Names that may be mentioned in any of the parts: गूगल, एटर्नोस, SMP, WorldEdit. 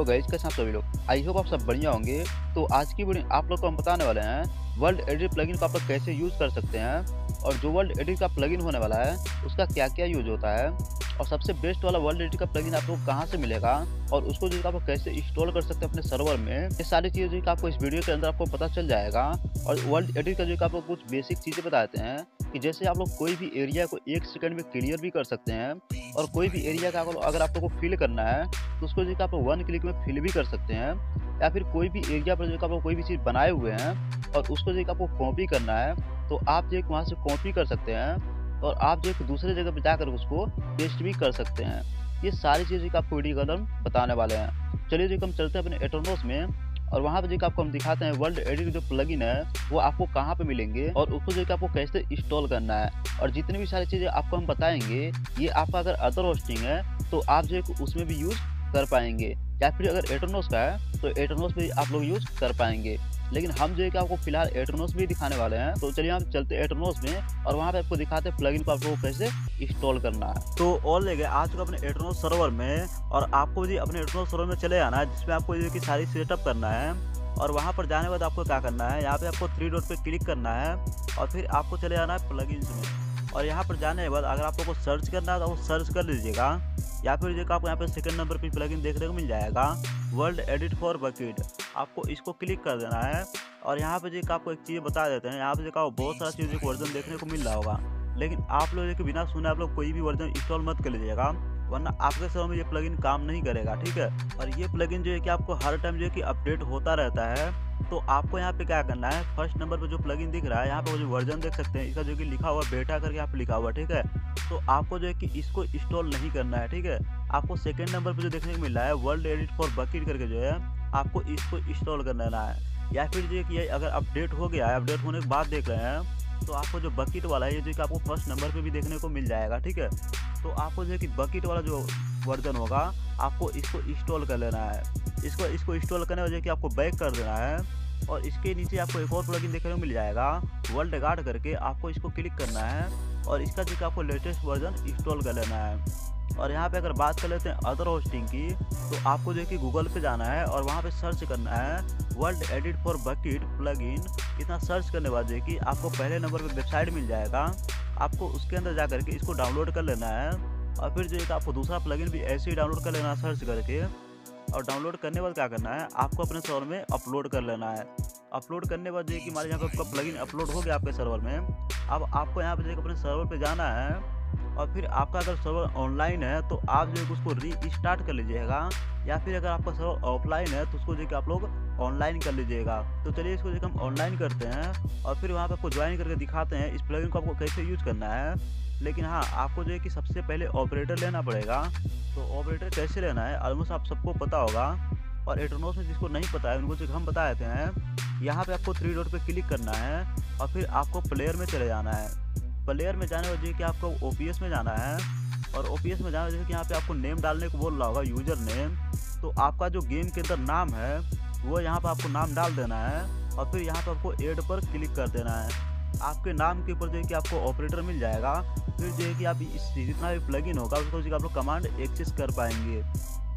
लोग है, कैसे आप सभी लोग, आई होप आप सब बढ़िया होंगे। तो आज की वीडियो आप लोग को हम बताने वाले हैं वर्ल्ड एडिट प्लगइन को आप लोग कैसे यूज़ कर सकते हैं, और जो वर्ल्ड एडिट का प्लगइन होने वाला है उसका क्या क्या यूज होता है, और सबसे बेस्ट वाला वर्ल्ड एडिट का प्लगइन आप लोग कहाँ से मिलेगा और उसको जो आप कैसे इंस्टॉल कर सकते हैं अपने सर्वर में, ये सारी चीज़ें जो आपको इस वीडियो के अंदर आपको पता चल जाएगा। और वर्ल्ड एडिट का जो आप लोग कुछ बेसिक चीज़ें बताते हैं कि जैसे आप लोग कोई भी एरिया को एक सेकंड में क्लियर भी कर सकते हैं, और कोई भी एरिया का अगर आप लोग को फिल करना है तो उसको जो आप लोग वन क्लिक में फिल भी कर सकते हैं, या फिर कोई भी एरिया पर जो आप लोग कोई भी चीज़ बनाए हुए हैं और उसको जो आपको कॉपी करना है तो आप जो वहाँ से कॉपी कर सकते हैं, और आप जो दूसरे जगह पर जाकर उसको पेस्ट भी कर सकते हैं। ये सारी चीज़ें का आपको वीडियो कलम बताने वाले हैं। चलिए जो हम चलते हैं अपने एटर्नोस में, और वहाँ पर जो आपको हम दिखाते हैं वर्ल्ड एडिट जो प्लगइन है वो आपको कहाँ पे मिलेंगे और उसको जो आपको कैसे इंस्टॉल करना है, और जितनी भी सारी चीज़ें आपको हम बताएंगे ये आपका अगर अदर होस्टिंग है तो आप जो उसमें भी यूज़ कर पाएंगे, या फिर अगर एटर्नोस का है तो एटर्नोस भी आप लोग यूज़ कर पाएंगे। लेकिन हम जो है कि आपको फिलहाल एटर्नोस भी दिखाने वाले हैं। तो चलिए हम चलते हैं एटर्नोस में, और वहाँ पे आपको दिखाते हैं प्लगइन को आप लोगों को कैसे इंस्टॉल करना है। तो ऑल लेके आ चुका अपने एटर्नोस सर्वर में, और आपको जी अपने एटर्नोस सर्वर में चले जाना है, जिसमें आपको जो कि सारी सेटअप करना है। और वहाँ पर जाने के बाद आपको क्या करना है, यहाँ पर आपको 3 डॉट पर क्लिक करना है, और फिर आपको चले जाना है प्लगइन्स में। और यहाँ पर जाने के बाद अगर आप लोगों को सर्च करना है तो आप सर्च कर लीजिएगा, या फिर जो आपको यहाँ पे सेकंड नंबर पे प्लगइन देखने को मिल जाएगा वर्ल्ड एडिट फॉर बकेट, आपको इसको क्लिक कर देना है। और यहाँ पे जो आपको एक चीज़ बता देते हैं, यहाँ पे जो आपको बहुत सारा चीज़ों का वर्जन देखने को मिल रहा होगा, लेकिन आप लोग जो बिना सुने आप लोग कोई भी वर्जन इंस्टॉल मत कर लीजिएगा, वरना आपके सर्वर में ये प्लगइन काम नहीं करेगा, ठीक है। और ये प्लगइन जो है कि आपको हर टाइम जो है कि अपडेट होता रहता है। तो आपको यहाँ पे क्या करना है, फर्स्ट नंबर पे जो प्लगइन दिख रहा है यहाँ पे जो वर्जन देख सकते हैं, इसका जो कि लिखा हुआ बेटा करके यहाँ पे लिखा हुआ, ठीक है। तो आपको जो है कि इसको इंस्टॉल नहीं करना है, ठीक है। आपको सेकंड नंबर पे जो देखने को मिल रहा है वर्ल्ड एडिट फॉर बकेट करके जो है, आपको इसको इंस्टॉल कर लेना है। या फिर जो कि अगर अपडेट हो गया है, अपडेट होने के बाद देख रहे हैं, तो आपको जो बकेट वाला है ये जो कि आपको फर्स्ट नंबर पर भी देखने को मिल जाएगा, ठीक है। तो आपको जो है कि बकेट वाला जो वर्जन होगा आपको इसको इंस्टॉल कर लेना है। इसको इंस्टॉल करने वजह कि आपको बैक कर देना है, और इसके नीचे आपको एक और प्लगइन देखने को मिल जाएगा वर्ल्ड गार्ड करके, आपको इसको क्लिक करना है, और इसका जो आपको लेटेस्ट वर्जन इंस्टॉल कर लेना है। और यहाँ पे अगर बात कर लेते हैं अदर होस्टिंग की, तो आपको जो है कि गूगल पे जाना है, और वहाँ पे सर्च करना है world edit for bucket plugin. इतना सर्च करने बाद जो कि आपको पहले नंबर पर वेबसाइट मिल जाएगा, आपको उसके अंदर जा करके इसको डाउनलोड कर लेना है। और फिर जो है आपको दूसरा प्लगइन भी ऐसे ही डाउनलोड कर लेना है सर्च करके, और डाउनलोड करने के बाद क्या करना है आपको अपने सर्वर में अपलोड कर लेना है। अपलोड करने के बाद जो कि हमारे यहाँ पर आपका प्लगइन अपलोड हो गया आपके सर्वर में। अब आपको यहाँ पर जो अपने सर्वर पे जाना है, और फिर आपका अगर सर्वर ऑनलाइन है तो आप जो है उसको रीस्टार्ट कर लीजिएगा, या फिर अगर आपका सर्वर ऑफलाइन है तो उसको जो कि आप लोग ऑनलाइन कर लीजिएगा। तो चलिए इसको जो हम ऑनलाइन करते हैं, और फिर वहाँ पर आपको ज्वाइन करके दिखाते हैं इस प्लगइन को आपको कैसे यूज़ करना है। लेकिन हाँ, आपको जो है कि सबसे पहले ऑपरेटर लेना पड़ेगा। तो ऑपरेटर कैसे लेना है ऑलमोस्ट आप सबको पता होगा, और एटर्नोस में जिसको नहीं पता है उनको जो हम बता देते हैं। यहाँ पे आपको 3 डॉट पे क्लिक करना है, और फिर आपको प्लेयर में चले जाना है। प्लेयर में जाने वजह कि आपको ओपीएस में जाना है, और ओपीएस में जाने वजह कि यहाँ पे आपको नेम डालने को बोल रहा होगा यूजर नेम। तो आपका जो गेम के अंदर नाम है वो यहाँ पर आपको नाम डाल देना है, और फिर यहाँ पर आपको एड पर क्लिक कर देना है। आपके नाम के ऊपर जो है कि आपको ऑपरेटर मिल जाएगा, फिर जो है कि आप इस जितना भी प्लगइन होगा उसको जो आप लोग कमांड एक्सेस कर पाएंगे।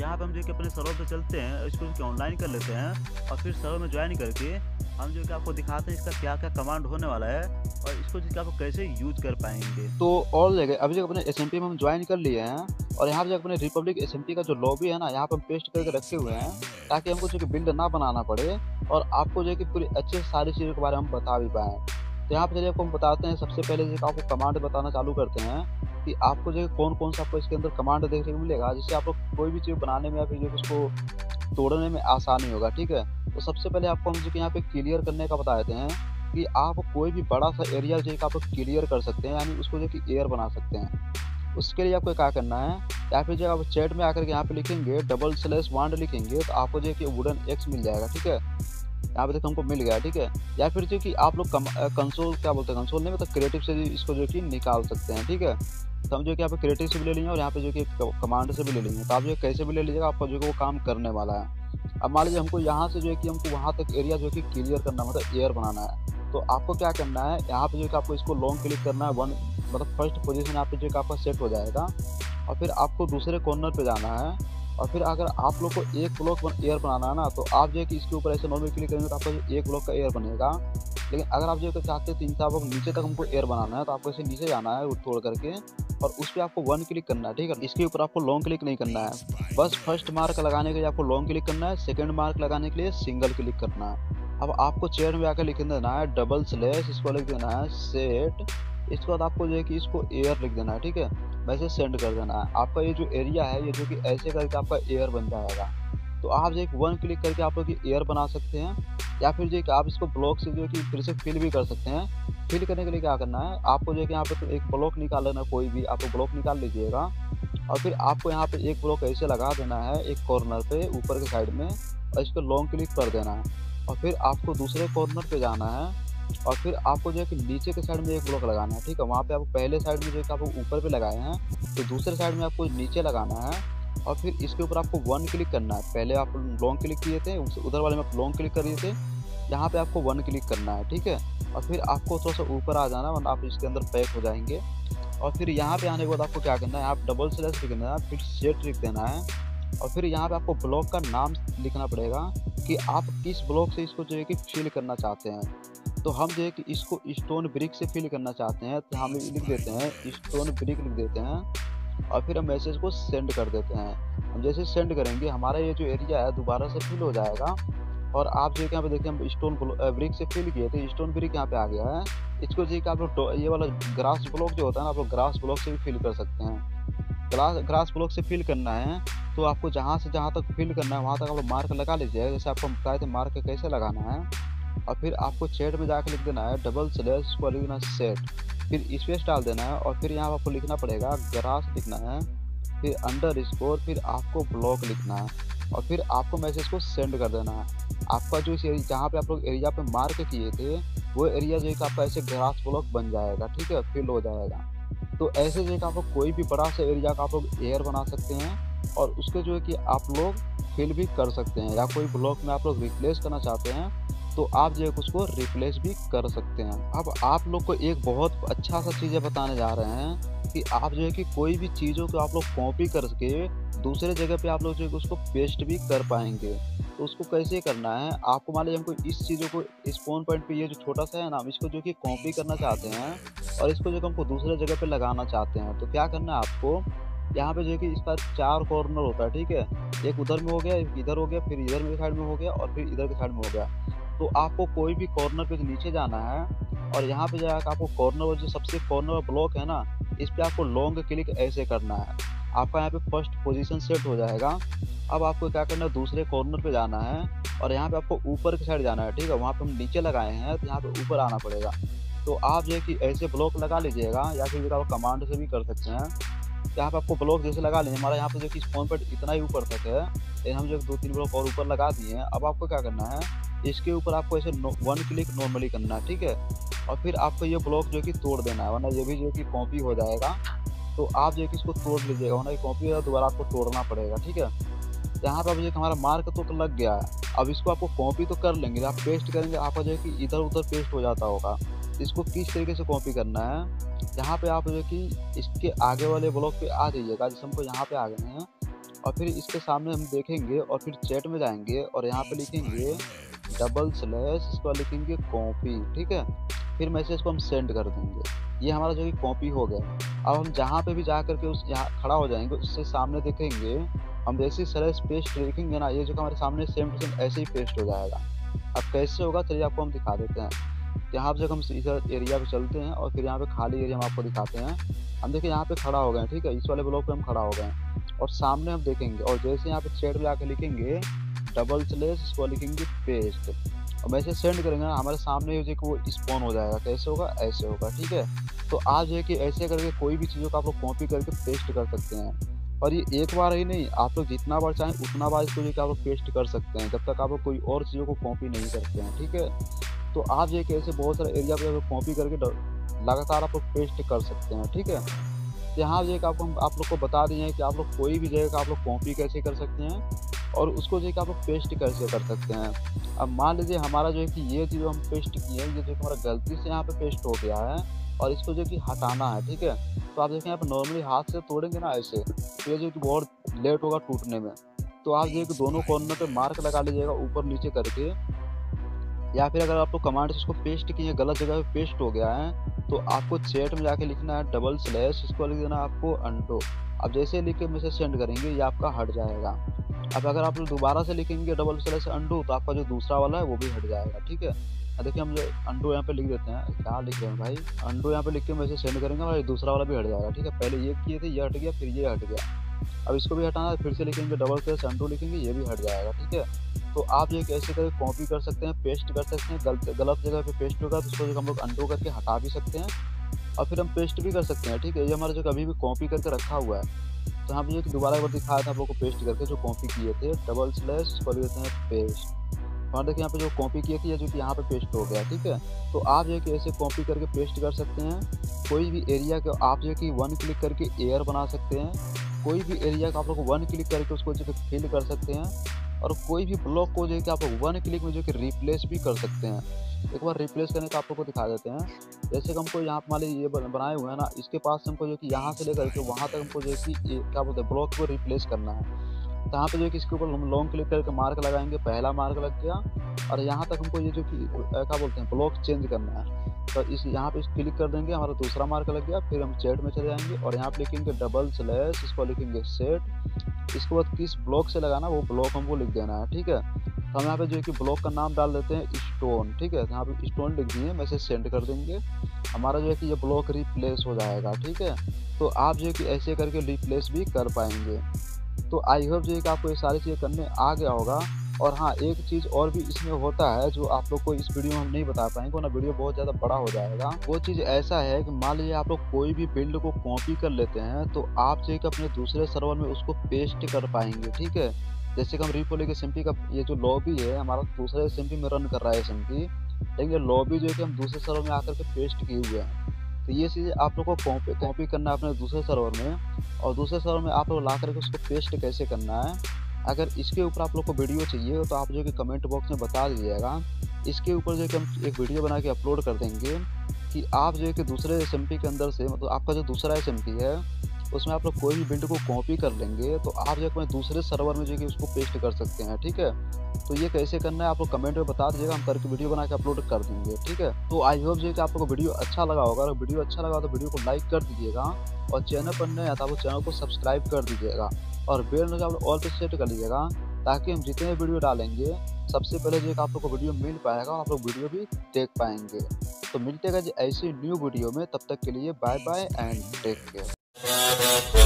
यहाँ पे हम जो कि अपने सर्वर पे चलते हैं, इसको जो कि ऑनलाइन कर लेते हैं, और फिर सर्वर में ज्वाइन करके हम जो कि आपको दिखाते हैं इसका क्या क्या कमांड होने वाला है, और इसको जो कि आप कैसे यूज कर पाएंगे। तो और जगह अभी जो अपने SMP में हम ज्वाइन कर लिए हैं, और यहाँ पर अपने रिपब्लिक SMP का जो लॉबी है ना, यहाँ पर हम पेस्ट करके रखे हुए हैं ताकि हमको जो कि बिल्ड ना बनाना पड़े, और आपको जो कि पूरी अच्छे सारी चीज़ों के बारे में हम बता भी पाएँ। तो यहाँ पर चलिए आपको हम बताते हैं, सबसे पहले जो आपको कमांड बताना चालू करते हैं कि आपको जो कौन कौन सा आपको इसके अंदर कमांड देखने को मिलेगा, जिससे आपको कोई भी चीज़ बनाने में या फिर जो उसको तोड़ने में आसानी होगा, ठीक है। तो सबसे पहले आपको हम जो कि यहाँ पे क्लियर करने का बता देते हैं कि आप कोई भी बड़ा सा एरिया जो है आप क्लियर कर सकते हैं, यानी उसको जो कि एयर बना सकते हैं। उसके लिए आपको क्या करना है, या फिर जो आप चैट में आकर के यहाँ पर लिखेंगे /wand लिखेंगे तो आपको जो कि वुडन एक्स मिल जाएगा, ठीक है। यहाँ पे देखो हमको मिल गया, ठीक है। या फिर जो कि आप लोग कंसोल क्या बोलते हैं, कंसोल नहीं मतलब क्रिएटिव से इसको जो कि निकाल सकते हैं, ठीक है। तो हम जो कि यहाँ पे क्रिएटिव से भी ले लेंगे, और यहाँ पे जो कि कमांड से भी ले लेंगे। तो आप जो कैसे भी ले लीजिएगा आपका जो कि वो काम करने वाला है। अब मान लीजिए हमको यहाँ से जो है कि हमको वहाँ तक एरिया जो कि क्लियर करना मतलब एयर बनाना है, तो आपको क्या करना है, यहाँ पर जो कि आपको इसको लॉन्ग क्लिक करना है, वन मतलब फर्स्ट पोजिशन यहाँ पे जो कि आपका सेट हो जाएगा। और फिर आपको दूसरे कॉर्नर पर जाना है, और फिर अगर आप लोग को एक ब्लॉक एयर बनाना है ना, तो आप जो है कि इसके ऊपर ऐसे नॉर्मल क्लिक करेंगे तो आपको एक ब्लॉक का एयर बनेगा। लेकिन अगर आप जो चाहते हैं 3-4 ब्लॉक नीचे तक हमको एयर बनाना है, तो आपको ऐसे नीचे जाना है तोड़ करके और उस पर आपको 1 क्लिक करना है। ठीक है, इसके ऊपर आपको लॉन्ग क्लिक नहीं करना है। बस फर्स्ट मार्क लगाने के लिए आपको लॉन्ग क्लिक करना है, सेकेंड मार्क लगाने के लिए सिंगल क्लिक करना है। अब आपको चेयर में आकर लिख देना है डबल स्लैश, इसको लिख देना है सेट, इसके बाद आपको जो है कि इसको एयर लिख देना है। ठीक है, वैसे सेंड कर देना है। आपका ये जो एरिया है ये जो कि ऐसे करके आपका एयर बन जाएगा। तो आप जो एक 1 क्लिक करके आप लोग एयर बना सकते हैं, या फिर जो कि आप इसको ब्लॉक से जो कि फिर से फिल भी कर सकते हैं। फिल करने के लिए क्या करना है, आपको जो कि यहाँ पर एक ब्लॉक निकाल लेना, कोई भी आप ब्लॉक निकाल लीजिएगा और फिर आपको यहाँ पर एक ब्लॉक ऐसे लगा देना है एक कॉर्नर पे ऊपर के साइड में, और इसको लॉन्ग क्लिक कर देना है। और फिर आपको दूसरे कॉर्नर पे जाना है और फिर आपको जो है कि नीचे के साइड में एक ब्लॉक लगाना है। ठीक है, वहाँ पे आपको पहले साइड में जो है कि आपको ऊपर पे लगाए हैं, तो दूसरे साइड में आपको नीचे लगाना है। और फिर इसके ऊपर आपको 1 क्लिक करना है। पहले आप लॉन्ग क्लिक किए थे, उधर वाले में आप लॉन्ग क्लिक कर दिए थे, यहाँ पे आपको 1 क्लिक करना है। ठीक है, और फिर आपको थोड़ा सा ऊपर आ जाना, वरना आप इसके अंदर पैक हो जाएंगे। और फिर यहाँ पे आने के बाद आपको क्या करना है, आप डबल स्लैश लिख देना है, फिर सेट लिख देना है और फिर यहाँ पे आपको ब्लॉक का नाम लिखना पड़ेगा कि आप किस ब्लॉक से इसको जो है कि फिल करना चाहते हैं। तो हम जो है कि इसको स्टोन ब्रिक से फिल करना चाहते हैं, तो हम लिख देते हैं स्टोन ब्रिक लिख देते हैं और फिर हम मैसेज को सेंड कर देते हैं। हम जैसे सेंड करेंगे हमारा ये जो एरिया है दोबारा से फिल हो जाएगा। और आप जो है कि यहाँ पे देखिए हम स्टोन ब्रिक से फिल किए थे, स्टोन ब्रिक यहाँ पे आ गया है। इसको जो है कि आप लोग ये वाला ग्रास ब्लॉक जो होता है ना, आप लोग ग्रास ब्लॉक से भी फिल कर सकते हैं। ग्रास ब्लॉक से फिल करना है तो आपको जहाँ से जहाँ तक फिल करना है वहाँ तक आप लोग मार्क लगा लीजिएगा, जैसे आपको बताए थे मार्क कैसे लगाना है। और फिर आपको चैट में जाकर लिख देना है डबल स्लैश को लिखना सेट, फिर स्पेस डाल देना है और फिर यहाँ पर आपको लिखना पड़ेगा ग्रास लिखना है, फिर अंडरस्कोर, फिर आपको ब्लॉक लिखना है और फिर आपको मैसेज को सेंड कर देना है। आपका जो जहाँ पे आप लोग एरिया पे मार्क किए थे वो एरिया जो है कि आपका ऐसे ग्रास ब्लॉक बन जाएगा। ठीक है, फिल हो जाएगा। तो ऐसे जो है कि आप लोग कोई भी बड़ा सा एरिया का आप लोग एयर बना सकते हैं और उसके जो है कि आप लोग फिल भी कर सकते हैं, या कोई ब्लॉक में आप लोग रिप्लेस करना चाहते हैं तो आप जो है उसको रिप्लेस भी कर सकते हैं। अब आप लोग को एक बहुत अच्छा सा चीज़ें बताने जा रहे हैं कि आप जो है कि कोई भी चीज़ों को आप लोग कॉपी करके दूसरे जगह पे आप लोग जो है उसको पेस्ट भी कर पाएंगे। तो उसको कैसे करना है, आपको मान लीजिए हमको इस चीज़ों को इस पॉइंट पे ये जो छोटा सा है ना, हम इसको जो कि कॉपी करना चाहते हैं और इसको जो हमको दूसरे जगह पर लगाना चाहते हैं। तो क्या करना है, आपको यहाँ पे जो है कि इसका 4 कॉर्नर होता है। ठीक है, एक उधर में हो गया, एक इधर हो गया, फिर इधर के साइड में हो गया और फिर इधर के साइड में हो गया। तो आपको कोई भी कॉर्नर पे नीचे जाना है और यहाँ पे जाकर आपको कॉर्नर जो सबसे कॉर्नर ब्लॉक है ना, इस पर आपको लॉन्ग क्लिक ऐसे करना है। आपका यहाँ पे फर्स्ट पोजीशन सेट हो जाएगा। अब आपको क्या करना है, दूसरे कॉर्नर पे जाना है और यहाँ पे आपको ऊपर की साइड जाना है। ठीक है, वहाँ पे हम नीचे लगाए हैं तो यहाँ पे ऊपर आना पड़ेगा। तो आप जो है कि ऐसे ब्लॉक लगा लीजिएगा, या फिर आप कमांड से भी कर सकते हैं। यहाँ पे आपको ब्लॉक जैसे लगा लेंगे, हमारा यहाँ पे जो कि स्पॉन पॉइंट इतना ही ऊपर तक है, लेकिन हम जो 2-3 ब्लॉक और ऊपर लगा दिए हैं। अब आपको क्या करना है, इसके ऊपर आपको ऐसे 1 क्लिक नॉर्मली करना है। ठीक है, और फिर आपको ये ब्लॉक जो कि तोड़ देना है, वरना ये भी जो कि कॉपी हो जाएगा। तो आप जो कि इसको तोड़ लीजिएगा, वरना ये कॉपी होगा, दोबारा आपको तोड़ना पड़ेगा। ठीक है, यहाँ पर जो हमारा मार्क तो लग गया है, अब इसको आपको कॉपी तो कर लेंगे, आप पेस्ट करेंगे आपका जो है कि इधर उधर पेस्ट हो जाता होगा। इसको किस तरीके से कॉपी करना है, यहाँ पे आप जो कि इसके आगे वाले ब्लॉक पे आ जाइएगा, जैसे हमको यहाँ पे आ गए हैं। और फिर इसके सामने हम देखेंगे और फिर चैट में जाएंगे और यहाँ पे लिखेंगे डबल स्लैश, इसको लिखेंगे कॉपी। ठीक है, फिर मैसेज को हम सेंड कर देंगे, ये हमारा जो कि कॉपी हो गया। अब हम जहाँ पे भी जा करके उस यहाँ खड़ा हो जाएंगे, उससे सामने देखेंगे हम जैसे स्लैश पेस्ट लिखेंगे ना, ये जो हमारे सामने सेम टू सेम ऐसे ही पेस्ट हो जाएगा। अब कैसे होगा, चलिए आपको हम दिखा देते हैं। यहाँ से हम इस एरिया पे चलते हैं और फिर यहाँ पे खाली एरिया हम आपको दिखाते हैं। हम देखिए यहाँ पे खड़ा हो गए। ठीक है, इस वाले ब्लॉक पे हम खड़ा हो गए और सामने हम देखेंगे और जैसे यहाँ पे चैट पे आके लिखेंगे डबल स्लैश, इसको लिखेंगे पेस्ट और मैसेज सेंड करेंगे, हमारे सामने जो कि वो स्पॉन हो जाएगा। कैसे होगा, ऐसे होगा। ठीक है, तो आप जो है कि ऐसे करके कोई भी चीज़ों का आप लोग कॉपी करके पेस्ट कर सकते हैं। और ये एक बार ही नहीं, आप लोग जितना बार चाहें उतना बार इसको जो कि आप लोग पेस्ट कर सकते हैं, जब तक आप लोग कोई और चीज़ों को कॉपी नहीं करते हैं। ठीक है, तो आप जो कि ऐसे बहुत सारे एरिया पे कॉपी करके लगातार आप लोग पेस्ट कर सकते हैं। ठीक है, यहाँ जो कि आपको हम आप लोग को बता दिए हैं कि आप लोग कोई भी जगह का आप लोग कॉपी कैसे कर सकते हैं और उसको जो कि आप लोग पेस्ट कैसे कर सकते हैं। अब मान लीजिए हमारा जो है कि ये चीज़ हम पेस्ट किए हैं, ये जो हमारा गलती से यहाँ पे पेस्ट हो गया है, और इसको जो कि हटाना है, ठीक है। तो आप देखें आप नॉर्मली हाथ से तोड़ेंगे ना ऐसे, तो ये जो कि बहुत लेट होगा टूटने में। तो आप जो कि दोनों कॉर्नर पे मार्क लगा लीजिएगा ऊपर नीचे करके, या फिर अगर आप तो कमांड से इसको पेस्ट किए, गलत जगह पे पेस्ट हो गया है तो आपको चैट में जाके लिखना है // इसको लिख देना आपको अंटो। अब जैसे लिख के मैसेज सेंड करेंगे ये आपका हट जाएगा। अब अगर आप दोबारा से लिखेंगे // अंडू तो आपका जो दूसरा वाला है वो भी हट जाएगा, ठीक है। देखिए हम जो अंडू यहाँ पे लिख देते हैं, क्या लिख रहे हैं भाई, अंडू यहाँ पे लिख के मैसेज सेंड करेंगे और दूसरा वाला भी हट जाएगा, ठीक है। पहले ये किए थे ये हट गया, फिर ये हट गया, अब इसको भी हटाना है, फिर से लिखेंगे // अंडू लिखेंगे ये भी हट जाएगा, ठीक है। तो आप ये कैसे करें, कॉपी कर सकते हैं, पेस्ट कर सकते हैं, गलत जगह पे पेस्ट होगा तो इसको हम लोग अंडू करके हटा भी सकते हैं और फिर हम पेस्ट भी कर सकते हैं, ठीक है। ये हमारा जो कभी भी कॉपी करके रखा हुआ है, तो हम जो दोबारा एक बार दिखाया था आप लोग को पेस्ट करके जो कॉपी किए थे // कर देते हैं पेस्ट। और देखिए यहाँ पे जो कॉपी किए थे जो कि यहाँ पे पेस्ट हो गया, ठीक है। तो आप जो कि ऐसे कॉपी करके पेस्ट कर सकते हैं। कोई भी एरिया को आप जो कि 1 क्लिक करके एयर बना सकते हैं, कोई भी एरिया को आप लोग 1 क्लिक करके उसको जो कि फिल कर सकते हैं, और कोई भी ब्लॉक को जो कि आप लोग 1 क्लिक में जो कि रिप्लेस भी कर सकते हैं। एक बार रिप्लेस करने का आप लोग को दिखा देते हैं। जैसे कि हमको यहाँ मान लीजिए ये बनाए हुए हैं ना, इसके पास हमको जो कि यहाँ से लेकर के वहाँ तक हमको जो कि क्या बोलते हैं ब्लॉक को रिप्लेस करना है। यहाँ पे जो कि इसके ऊपर हम लॉन्ग क्लिक करके मार्क लगाएंगे, पहला मार्क लग गया, और यहाँ तक हमको ये जो कि क्या बोलते हैं ब्लॉक चेंज करना है, तो इस यहाँ पे क्लिक कर देंगे, हमारा दूसरा मार्क लग गया। फिर हम चैट में चले जाएंगे और यहाँ पे लिखेंगे // इसको लिखेंगे सेट। इसके बाद किस ब्लॉक से लगाना वो ब्लॉक हमको लिख देना है, ठीक है। तो हम यहाँ पे जो कि ब्लॉक का नाम डाल देते हैं स्टोन, ठीक है। यहाँ पे स्टोन लिख दिए, मैसेज सेंड कर देंगे, हमारा जो है कि ये ब्लॉक रिप्लेस हो जाएगा, ठीक है। तो आप जो है कि ऐसे करके रिप्लेस भी कर पाएंगे। तो आई होप जो है कि आपको ये सारी चीज़ें करने आ गया होगा। और हाँ, एक चीज़ और भी इसमें होता है जो आप लोग को इस वीडियो में हम नहीं बता पाएंगे, वरना वीडियो बहुत ज़्यादा बड़ा हो जाएगा। वो चीज़ ऐसा है कि मान लीजिए आप लोग कोई भी बिल्ड को कॉपी कर लेते हैं तो आप जो है कि अपने दूसरे सर्वर में उसको पेस्ट कर पाएंगे, ठीक है। जैसे कि हम रिपोली के सिम्पी का ये जो लॉबी है हमारा दूसरे सिम्पी में रन कर रहा है सिम्पी, लेकिन ये लॉबी जो है कि हम दूसरे सर्वर में आकर के पेस्ट किए हुए हैं। तो ये चीज़ें आप लोग को कॉपी करना है अपने दूसरे सर्वर में, और दूसरे सर्वर में आप लोग ला करके उसको पेस्ट कैसे करना है। अगर इसके ऊपर आप लोग को वीडियो चाहिए तो आप जो कि कमेंट बॉक्स में बता दीजिएगा, इसके ऊपर जो कि हम एक वीडियो बना के अपलोड कर देंगे कि आप जो कि दूसरे SMP के अंदर से, मतलब आपका जो दूसरा SMP है उसमें आप लोग कोई भी बिल्ड को कॉपी कर लेंगे तो आप जो कि दूसरे सर्वर में जो कि उसको पेस्ट कर सकते हैं, ठीक है। तो ये कैसे करना है आप लोग कमेंट में बता दीजिएगा, हम करके वीडियो बना के अपलोड कर देंगे, ठीक है। तो आई होप जो कि आपको वीडियो अच्छा लगा होगा, और वीडियो अच्छा लगा तो वीडियो को लाइक कर दीजिएगा, और चैनल पर नए आता है तो चैनल को सब्सक्राइब कर दीजिएगा, और बेल नोटिफिकेशन आप लोग ऑल पे सेट कर लीजिएगा, ताकि हम जितने वीडियो डालेंगे सबसे पहले जो कि आप लोग को वीडियो मिल पाएगा और आप लोग वीडियो भी देख पाएंगे। तो मिलते हैं ऐसी न्यू वीडियो में, तब तक के लिए bye bye and take care.